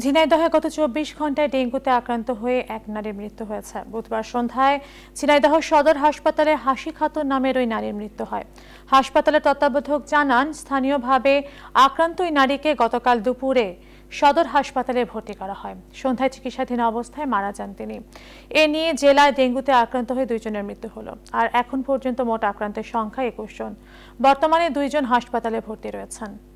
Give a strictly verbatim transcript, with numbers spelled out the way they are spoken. झिनाइदहे गत चौबीस घंटाय डेंगुते आक्रांत हये एक नारीर मृत्यु हयेछे। बुधवार सन्ध्याय झिनाइदह सदर हासपाताले हासी खातुन नामेर ओई नारीर मृत्यु हय। हासपातालेर तत्त्वाबधायक जानान स्थानीयभावे आक्रांत ओई नारीके गतकाल दुपुरे सदर हासपाताले भर्ती करा हय। सन्ध्याय चिकित्साधीन अवस्थाय मारा जान तिनि। ए निये जेलाय डेंगुते आक्रांत हये दुइजनेर मृत्यु हलो और एखन पर्यन्त मोट आक्रांतेर संख्या एकुश जन। बर्तमाने दुइजन हासपाताले भर्ती रयेछेन।